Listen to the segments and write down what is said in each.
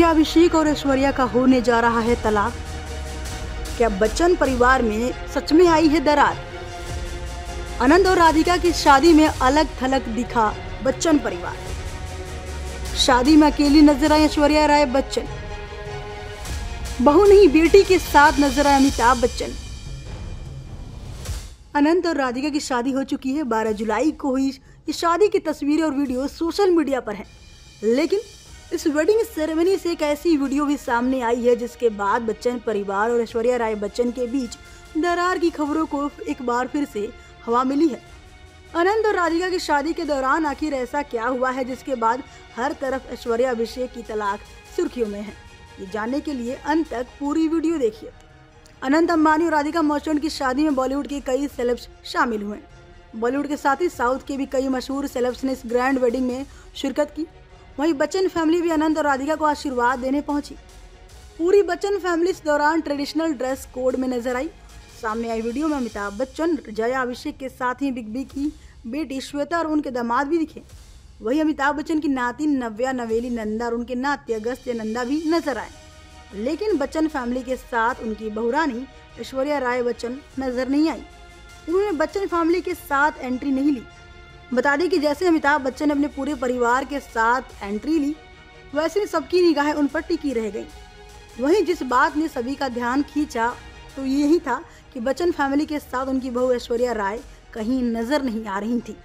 क्या अभिषेक और ऐश्वर्या का होने जा रहा है तलाक? क्या बच्चन परिवार में सच में आई है दरार? अनंत और राधिका की शादी में अलग थलग दिखा बच्चन परिवार। शादी में अकेली नजर आई ऐश्वर्या राय बच्चन। बहू नहीं बेटी के साथ नजर आए अमिताभ बच्चन। अनंत और राधिका की शादी हो चुकी है। 12 जुलाई को हुई इस शादी की तस्वीरें और वीडियो सोशल मीडिया पर है, लेकिन इस वेडिंग सेरेमनी से एक ऐसी वीडियो भी सामने आई है जिसके बाद बच्चन परिवार और ऐश्वर्या राय बच्चन के बीच दरार की खबरों को एक बार फिर से हवा मिली है। अनंत और राधिका की शादी के दौरान आखिर ऐसा क्या हुआ है जिसके बाद हर तरफ ऐश्वर्या अभिषेक की तलाक सुर्खियों में है? ये जानने के लिए अंत तक पूरी वीडियो देखिए। अनंत अम्बानी और राधिका मर्चेंट की शादी में बॉलीवुड के कई सेलेब्स शामिल हुए। बॉलीवुड के साथ ही साउथ के भी कई मशहूर सेलेब्स ने इस ग्रैंड वेडिंग में शिरकत की। वहीं बच्चन फैमिली भी अनंत और राधिका को आशीर्वाद देने पहुंची। पूरी बच्चन फैमिली इस दौरान ट्रेडिशनल ड्रेस कोड में नजर आई। सामने आई वीडियो में अमिताभ बच्चन, जया, अभिषेक के साथ ही बिग बी की बेटी श्वेता और उनके दामाद भी दिखे। वहीं अमिताभ बच्चन की नाती नव्या, नवेली नंदा और उनके नाते अगस्त नंदा भी नजर आए, लेकिन बच्चन फैमिली के साथ उनकी बहुरानी ऐश्वर्या राय बच्चन नजर नहीं आई। उन्होंने बच्चन फैमिली के साथ एंट्री नहीं ली। बता दें कि जैसे अमिताभ बच्चन ने अपने पूरे परिवार के साथ एंट्री ली, वैसे सबकी निगाहें उन पर टिकी रह गई। वहीं जिस बात ने सभी का ध्यान खींचा तो यही था कि बच्चन फैमिली के साथ उनकी बहू ऐश्वर्या राय कहीं नजर नहीं आ रही थी।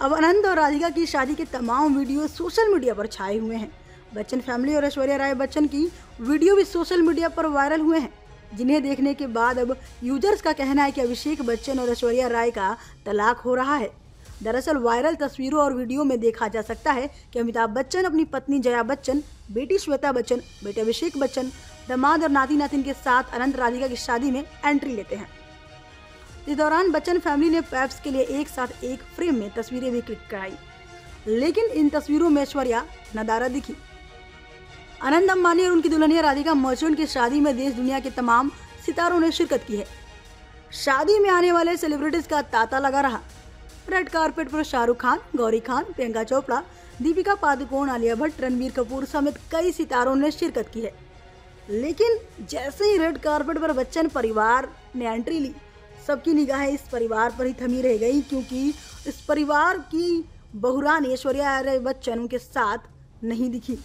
अब अनंत और राधिका की शादी के तमाम वीडियो सोशल मीडिया पर छाए हुए हैं। बच्चन फैमिली और ऐश्वर्या राय बच्चन की वीडियो भी सोशल मीडिया पर वायरल हुए हैं, जिन्हें देखने के बाद अब यूजर्स का कहना है कि अभिषेक बच्चन और ऐश्वर्या राय का तलाक हो रहा है। दरअसल वायरल तस्वीरों और वीडियो में देखा जा सकता है कि अमिताभ बच्चन अपनी पत्नी जया बच्चन, बेटी श्वेता बच्चन, बेटे अभिषेक बच्चन, दामाद और नाती नातिन के साथ अनंत राधिका की शादी में एंट्री लेते हैं। इस दौरान बच्चन फैमिली ने पैप्स के लिए एक साथ एक फ्रेम में तस्वीरें भी क्लिक कराई, लेकिन इन तस्वीरों में ऐश्वर्या नदारद दिखी। अनंत अम्बानी और उनकी दुल्हनिया राधिका मर्चेंट की शादी में देश दुनिया के तमाम सितारों ने शिरकत की है। शादी में आने वाले सेलिब्रिटीज का तांता लगा रहा। रेड कार्पेट पर शाहरुख खान, गौरी खान, प्रियंका चोपड़ा, दीपिका पादुकोण, आलिया भट्ट, रणबीर कपूर समेत कई सितारों ने शिरकत की है, लेकिन जैसे ही रेड कार्पेट पर बच्चन परिवार ने एंट्री ली, सबकी निगाहें इस परिवार पर ही थमी रह गई, क्योंकि इस परिवार की बहुरानी ऐश्वर्या राय बच्चन उनके साथ नहीं दिखी।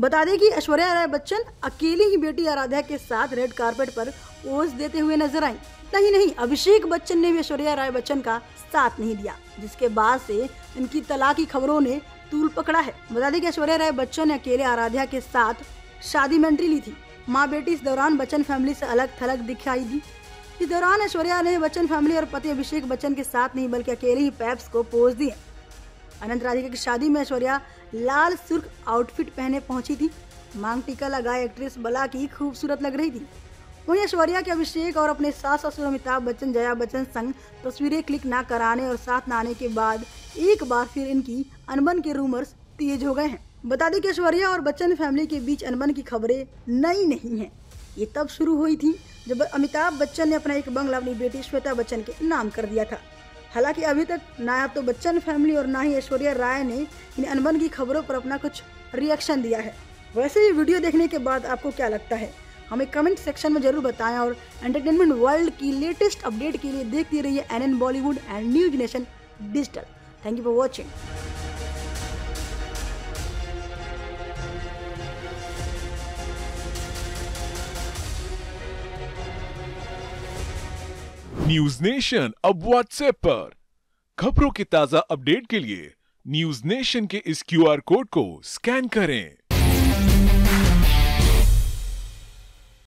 बता दें कि ऐश्वर्या राय बच्चन अकेली ही बेटी आराध्या के साथ रेड कार्पेट पर पोज देते हुए नजर आई। नहीं, अभिषेक बच्चन ने भी ऐश्वर्या राय बच्चन का साथ नहीं दिया, जिसके बाद से इनकी तलाक की खबरों ने तूल पकड़ा है। बता दें कि ऐश्वर्या राय बच्चन ने अकेले आराध्या के साथ शादी में एंट्री ली थी। मां बेटी इस दौरान बच्चन फैमिली से अलग थलग दिखाई दी। इस दौरान ऐश्वर्या ने बच्चन फैमिली और पति अभिषेक बच्चन के साथ नहीं बल्कि अकेले ही पैप्स को पोज दिए। अनंत राधिका की शादी में ऐश्वर्या लाल सुर्ख आउटफिट पहने पहुंची थी। मांग टीका लगाए एक्ट्रेस बला की खूबसूरत लग रही थी। वहीं ऐश्वर्या के अभिषेक और अपने सास ससुर अमिताभ बच्चन, जया बच्चन संग तस्वीरें क्लिक ना कराने और साथ ना आने के बाद एक बार फिर इनकी अनबन के रूमर्स तेज हो गए हैं। बता दें कि ऐश्वर्या और बच्चन फैमिली के बीच अनबन की खबरें नई नहीं हैं। ये तब शुरू हुई थी जब अमिताभ बच्चन ने अपना एक बंगला अपनी बेटी श्वेता बच्चन के नाम कर दिया था। हालांकि अभी तक ना तो बच्चन फैमिली और ना ही ऐश्वर्या राय ने इन अनबन की खबरों पर अपना कुछ रिएक्शन दिया है। वैसे ये वीडियो देखने के बाद आपको क्या लगता है हमें कमेंट सेक्शन में जरूर बताएं, और एंटरटेनमेंट वर्ल्ड की लेटेस्ट अपडेट के लिए देखते रहिए NN Bollywood and News Nation digital. Thank you for watching. News Nation अब WhatsApp पर खबरों के ताजा अपडेट के लिए न्यूज नेशन के इस QR कोड को स्कैन करें।